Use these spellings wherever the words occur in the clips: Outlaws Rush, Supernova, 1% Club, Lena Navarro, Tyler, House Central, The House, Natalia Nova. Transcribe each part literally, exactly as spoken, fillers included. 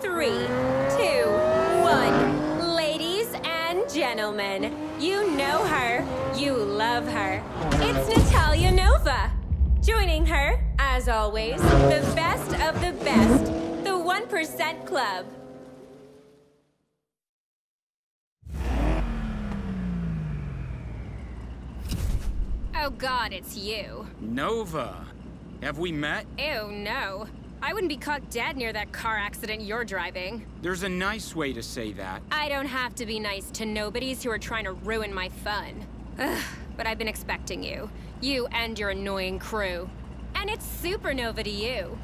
three, two, one. Ladies and gentlemen, you know her, you love her. It's Natalia Nova. Joining her, as always, the best of the best, the one percent Club. Oh God, it's you. Nova, have we met? Ew, no. I wouldn't be caught dead near that car accident you're driving. There's a nice way to say that. I don't have to be nice to nobodies who are trying to ruin my fun. Ugh, but I've been expecting you. You and your annoying crew. And it's Supernova to you.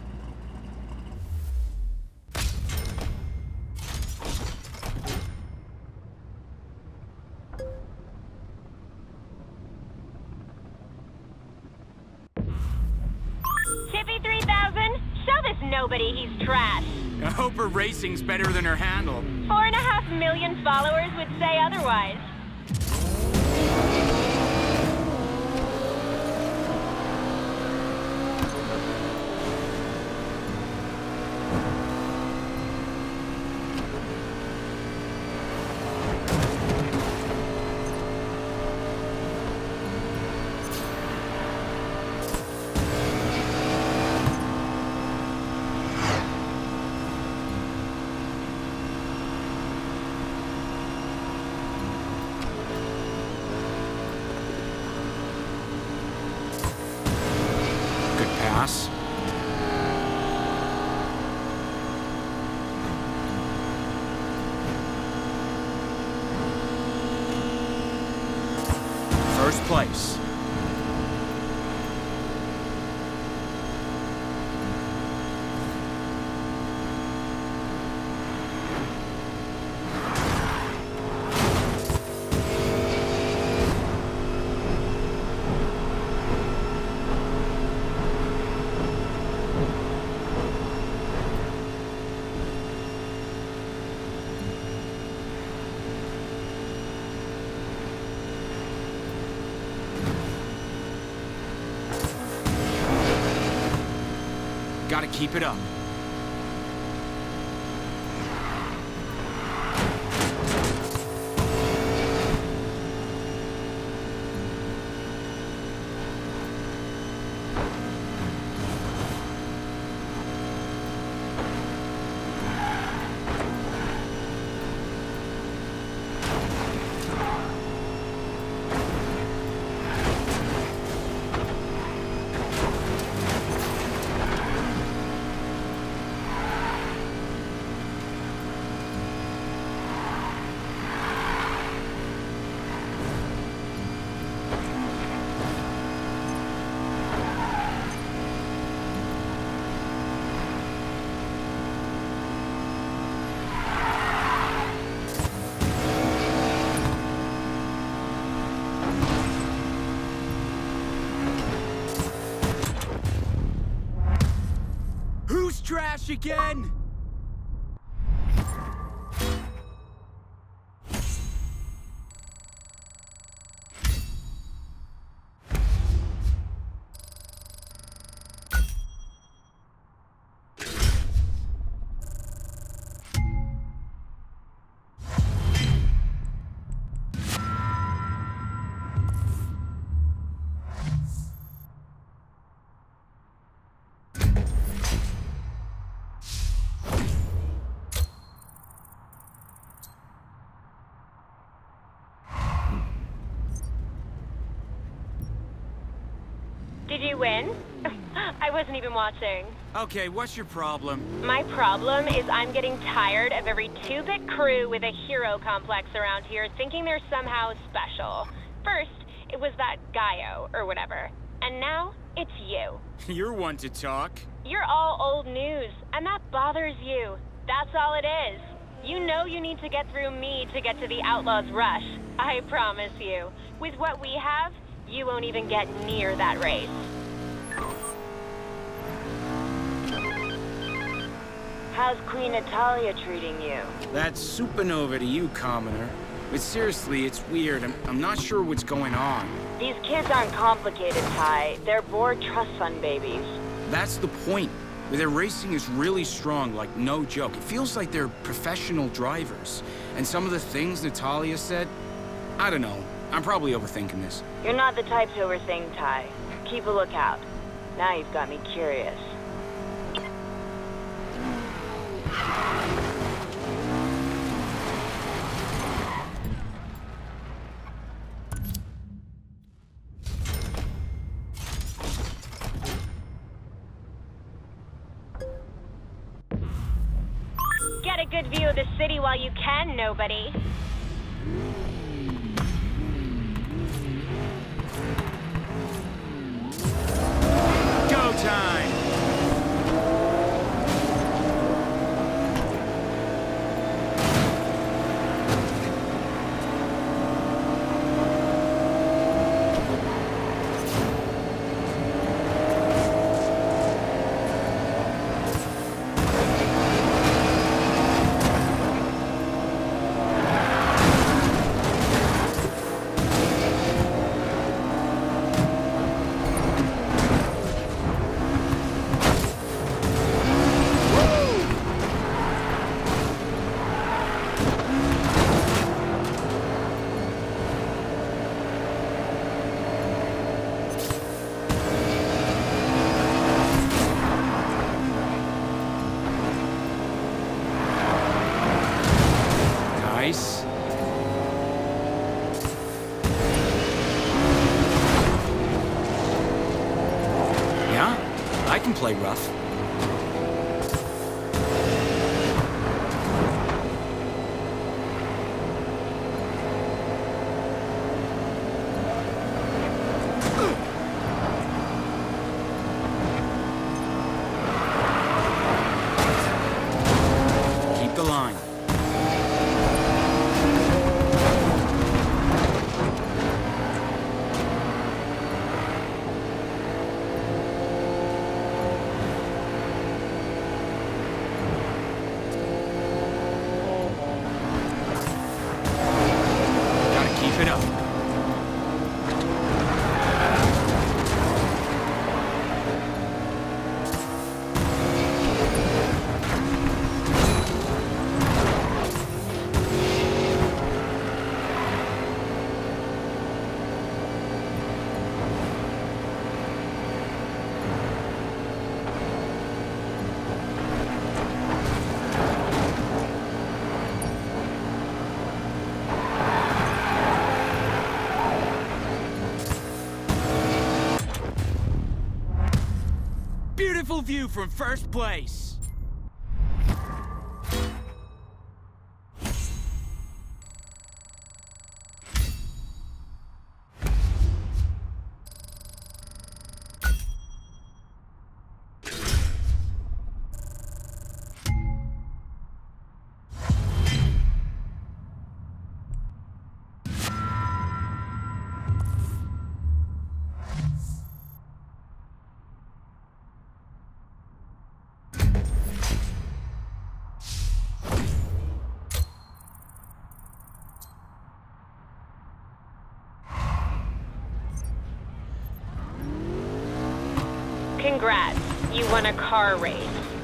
Nobody, he's trash. I hope her racing's better than her handle. Four and a half million followers would say otherwise. First place. Gotta keep it up. Trash again! Did you win? I wasn't even watching. Okay, what's your problem? My problem is I'm getting tired of every two-bit crew with a hero complex around here thinking they're somehow special. First, it was that Gaio, or whatever. And now, it's you. You're one to talk. You're all old news, and that bothers you. That's all it is. You know you need to get through me to get to the Outlaws Rush. I promise you. With what we have, you won't even get near that race. How's Queen Natalia treating you? That's Supernova to you, commoner. But seriously, it's weird. I'm, I'm not sure what's going on. These kids aren't complicated, Ty. They're bored trust fund babies. That's the point. Their racing is really strong, like no joke. It feels like they're professional drivers. And some of the things Natalia said, I don't know. I'm probably overthinking this. You're not the type to overthink, Ty. Keep a lookout. Now you've got me curious. Get a good view of the city while you can, nobody. Go time! Play rough. Keep the line. Beautiful view from first place. Congrats, you won a car race.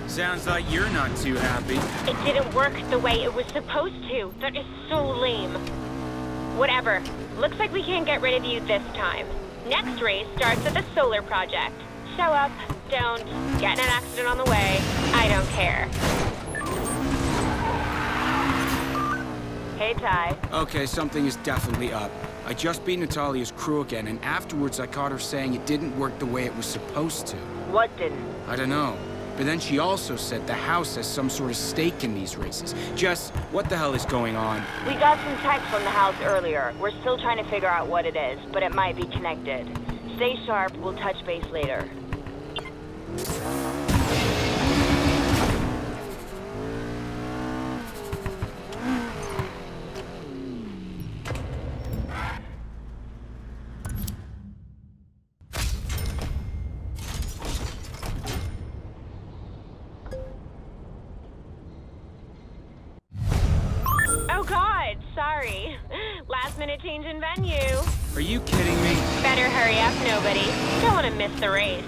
Sounds like you're not too happy. It didn't work the way it was supposed to. That is so lame. Whatever. Looks like we can't get rid of you this time. Next race starts at the solar project. Show up, don't, get in an accident on the way. I don't care. Hey, Ty. Okay, something is definitely up. I just beat Natalia's crew again, and afterwards I caught her saying it didn't work the way it was supposed to. What didn't? I don't know. But then she also said the house has some sort of stake in these races. Just, what the hell is going on? We got some text from the house earlier. We're still trying to figure out what it is, but it might be connected. Stay sharp, we'll touch base later. Change in venue. Are you kidding me? Better hurry up, nobody. Don't want to miss the race.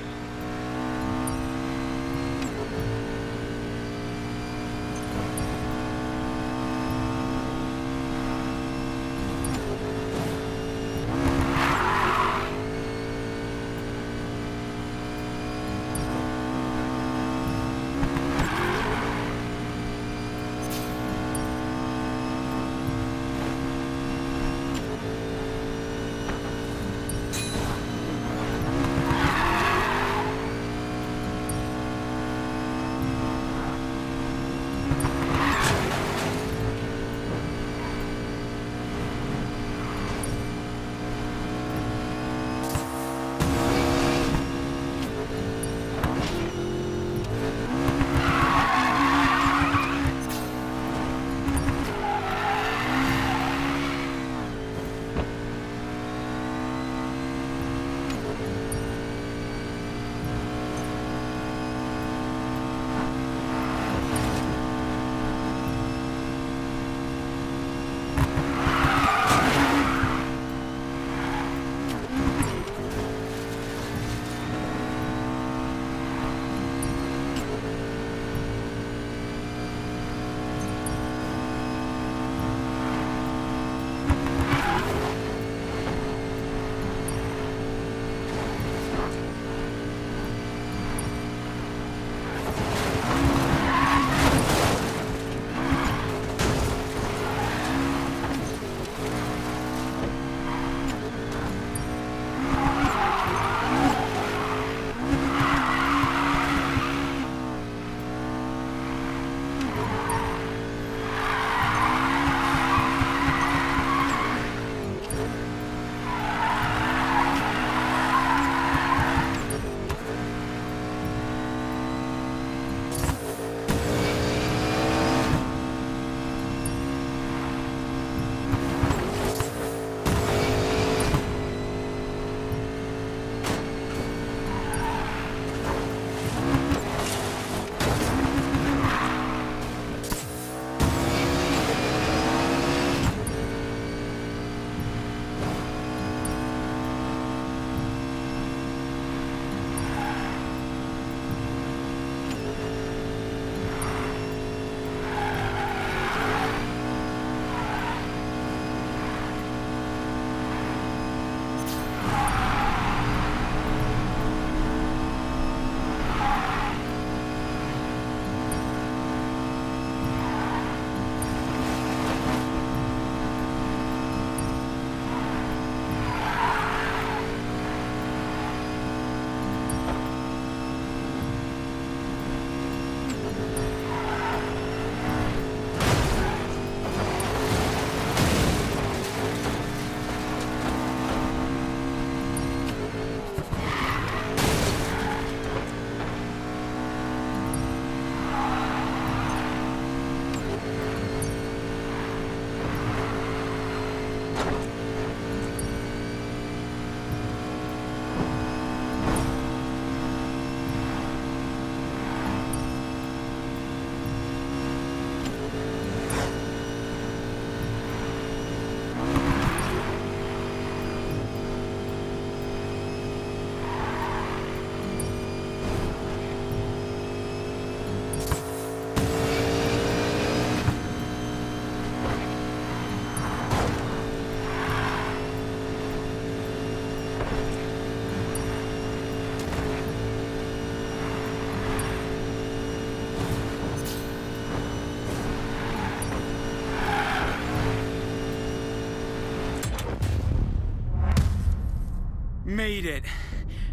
Made it.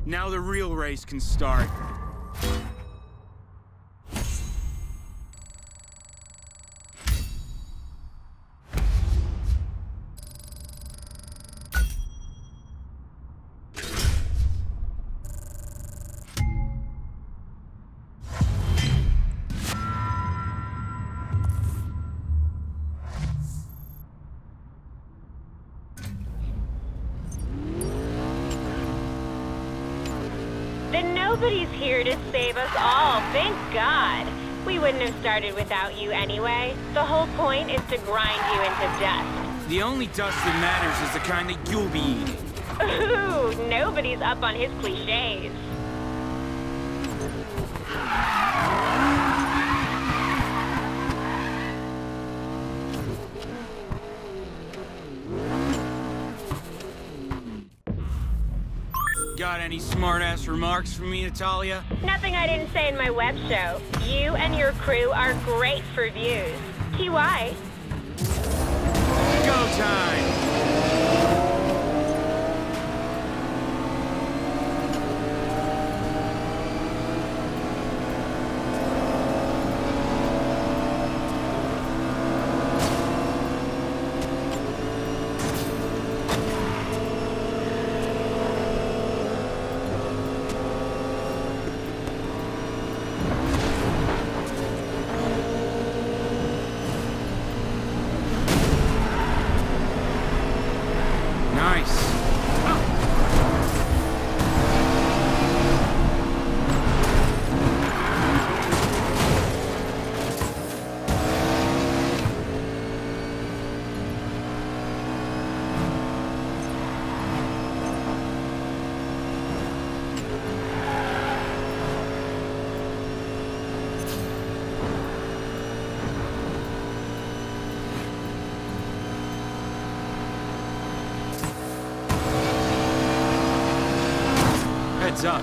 Now the real race can start. Nobody's here to save us all, thank God. We wouldn't have started without you anyway. The whole point is to grind you into dust. The only dust that matters is the kind that you'll be eating. Ooh, nobody's up on his cliches. Got any smart-ass remarks for me, Natalia? Nothing I didn't say in my web show. You and your crew are great for views. T Y. Go time! Up.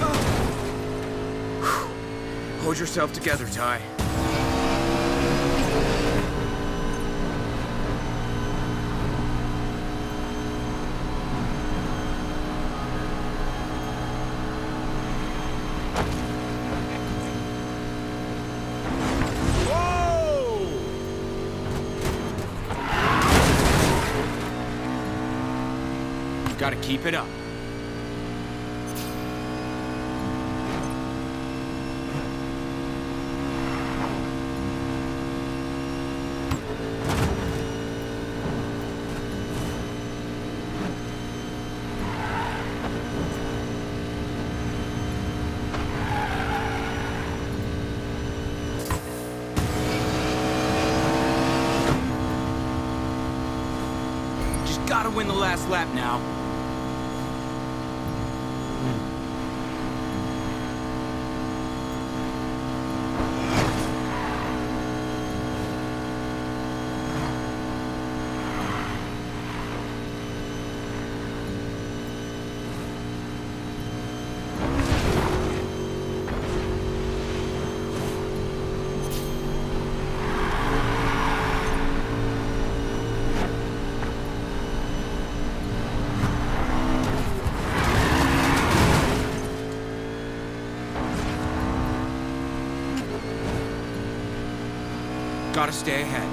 Oh. Hold yourself together, Ty. Gotta keep it up. Just gotta win the last lap now. Gotta stay ahead.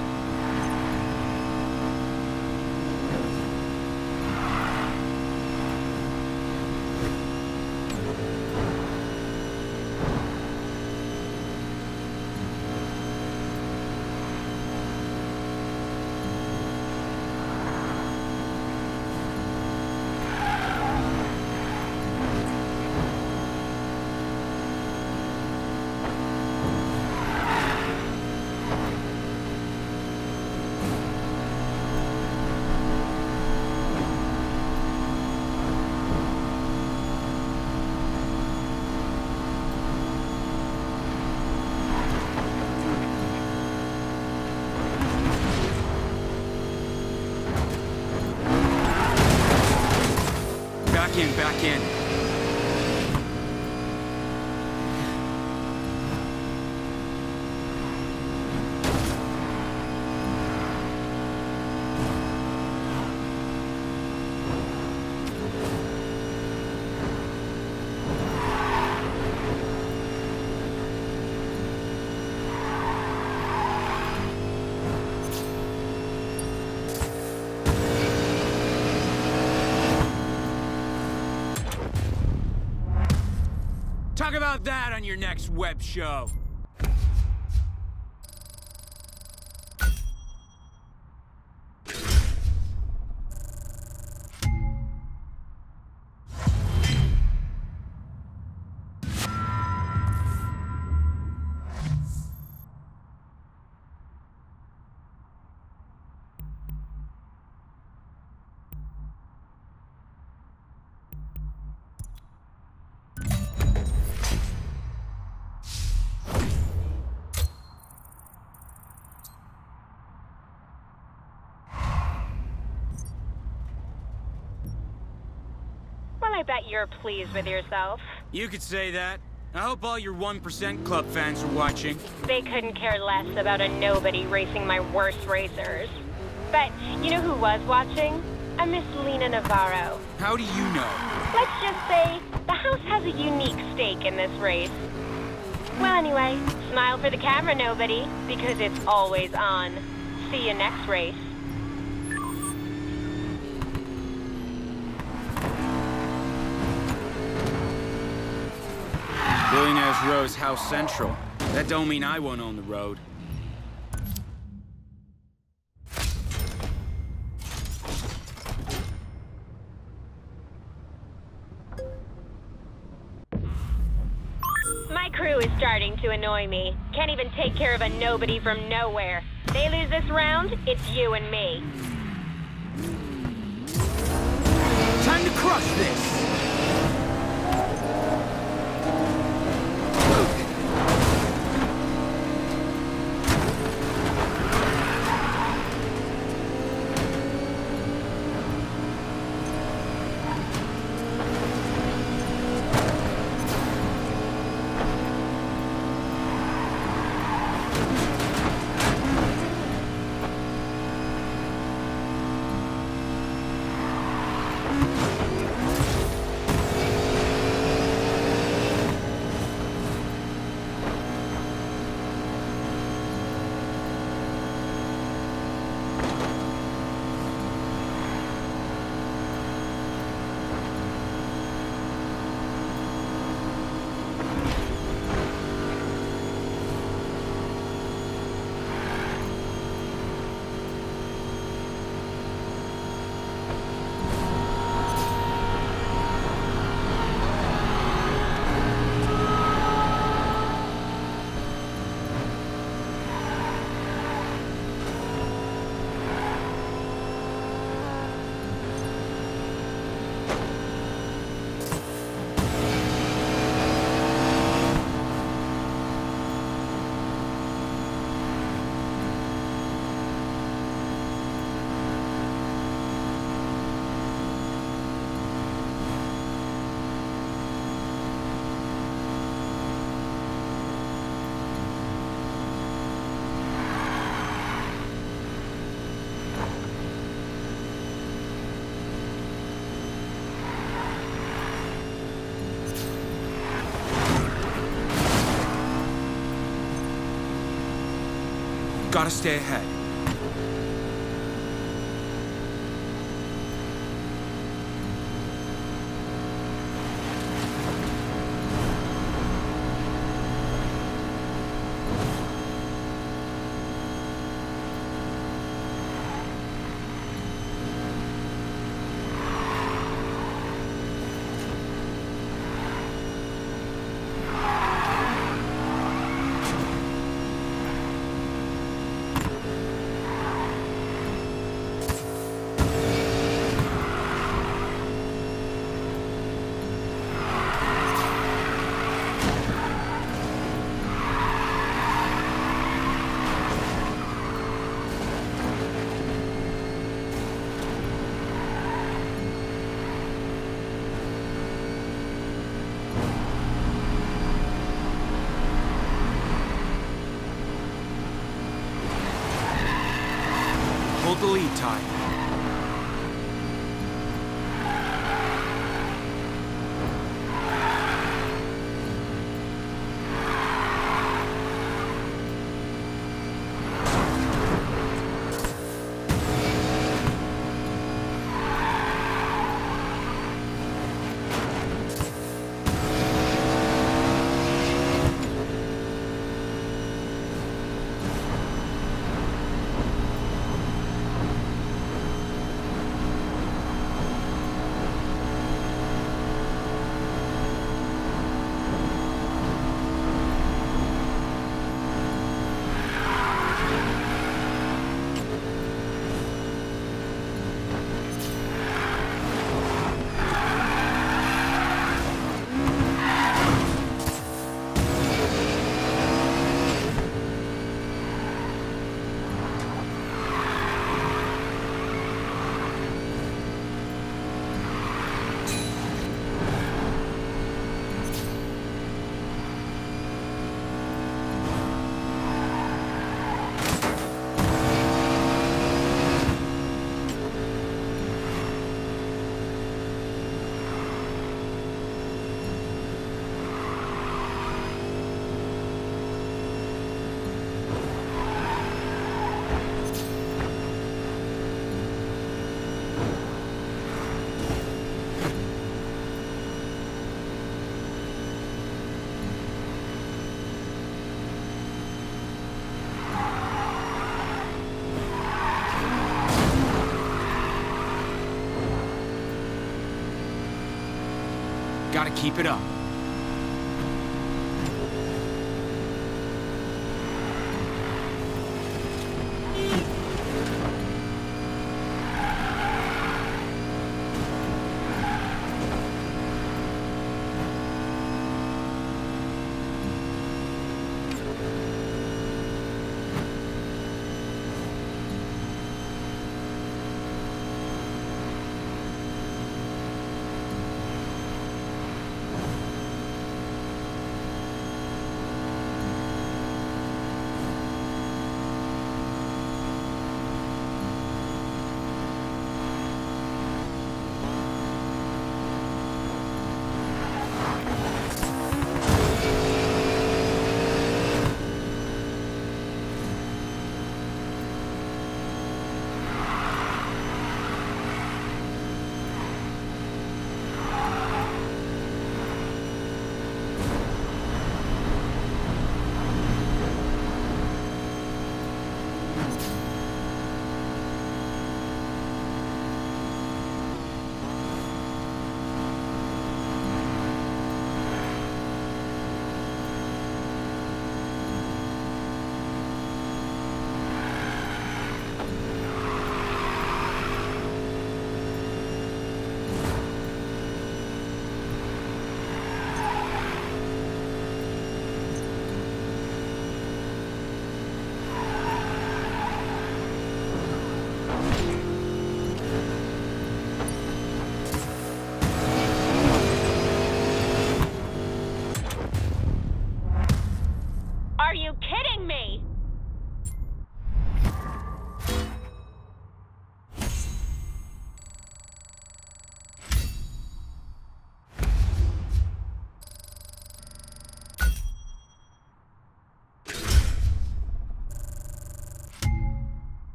Back in, back in. Talk about that on your next web show. I bet you're pleased with yourself. You could say that. I hope all your one percent Club fans are watching. They couldn't care less about a nobody racing my worst racers. But you know who was watching? A Miss Lena Navarro. How do you know? Let's just say the house has a unique stake in this race. Well, anyway, smile for the camera, nobody, because it's always on. See you next race. Billionaire's Row's House Central. That don't mean I won't own the road. My crew is starting to annoy me. Can't even take care of a nobody from nowhere. They lose this round, it's you and me. Time to crush this! Gotta stay ahead. The lead time. keep it up.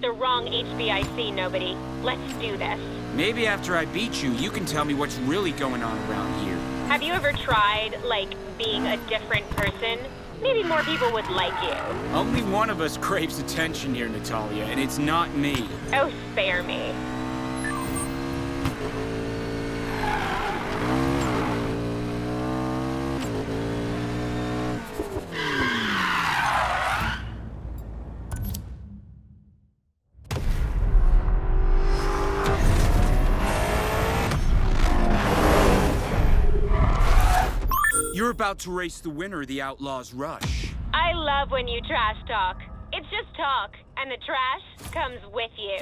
The wrong H B I C, nobody. Let's do this. Maybe after I beat you, you can tell me what's really going on around here. Have you ever tried, like, being a different person? Maybe more people would like you. Only one of us craves attention here, Natalia, and it's not me. Oh, spare me. About to race the winner of the Outlaws Rush. I love when you trash talk. It's just talk, and the trash comes with you.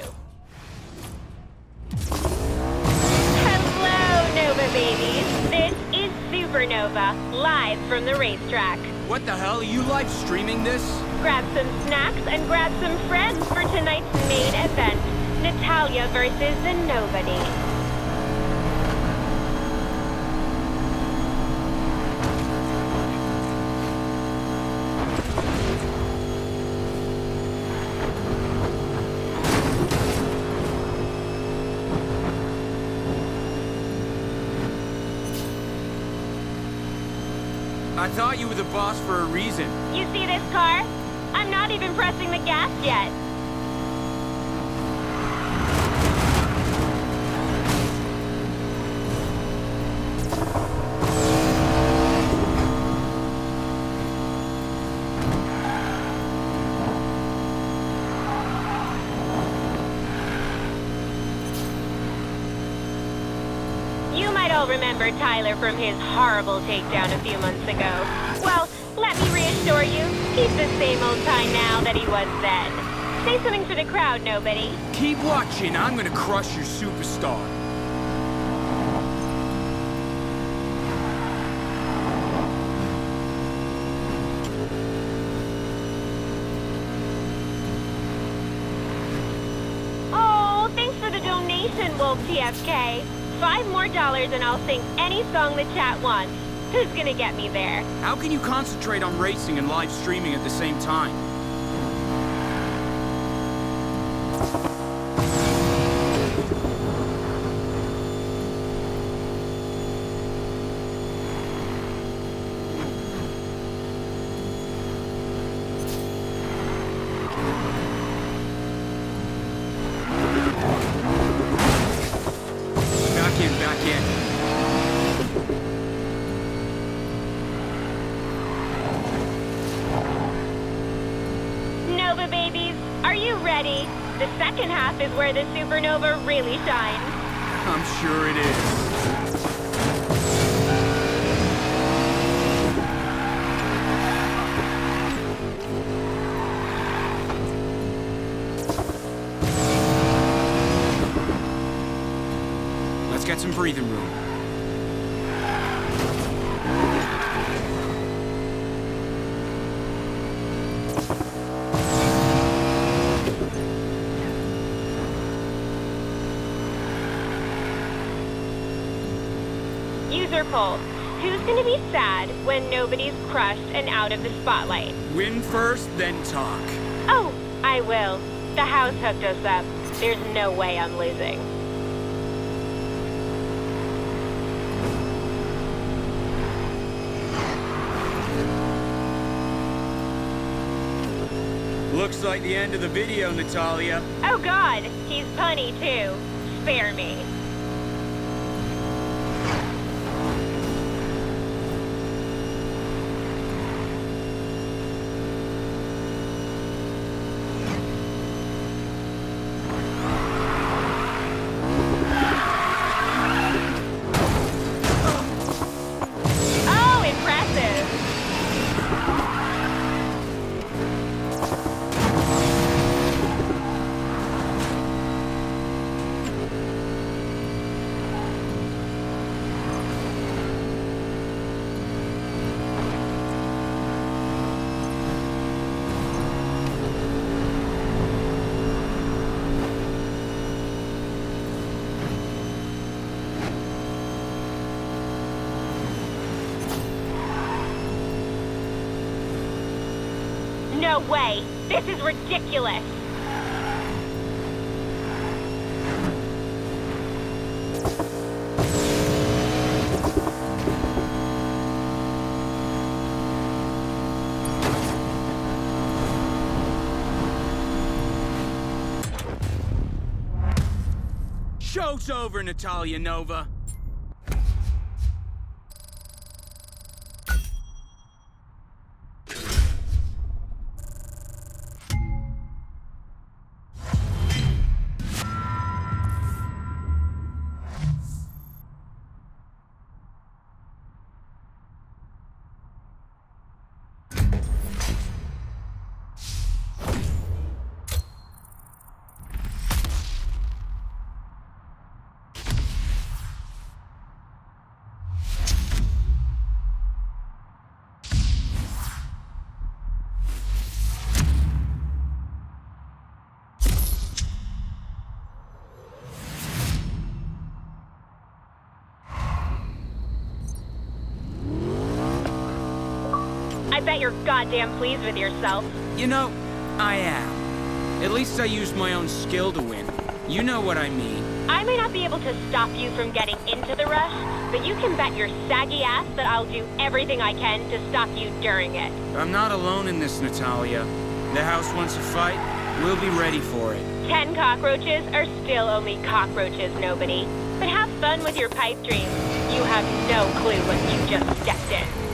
Hello, Nova babies. This is Supernova, live from the racetrack. What the hell? Are you live streaming this? Grab some snacks and grab some friends for tonight's main event, Natalia versus the Nobody. I thought you were the boss for a reason. You see this car? I'm not even pressing the gas yet. Remember Tyler from his horrible takedown a few months ago. Well, let me reassure you, he's the same old Ty now that he was then. Say something for the crowd, Nobody. Keep watching, I'm gonna crush your superstar. Oh, thanks for the donation, Wolf T F K. Five more dollars and I'll sing any song the chat wants. Who's gonna get me there? How can you concentrate on racing and live streaming at the same time? Is where the Supernova really shines. I'm sure it is. Let's get some breathing room. Who's gonna be sad when nobody's crushed and out of the spotlight? Win first, then talk. Oh, I will. The house hooked us up. There's no way I'm losing. Looks like the end of the video, Natalia. Oh God, he's punny too. Spare me. No way! This is ridiculous! Show's over, Natalia Nova. I bet you're goddamn pleased with yourself. You know, I am. At least I used my own skill to win. You know what I mean. I may not be able to stop you from getting into the rush, but you can bet your saggy ass that I'll do everything I can to stop you during it. I'm not alone in this, Natalia. The house wants a fight. We'll be ready for it. Ten cockroaches are still only cockroaches, nobody. But have fun with your pipe dreams. You have no clue what you just stepped in.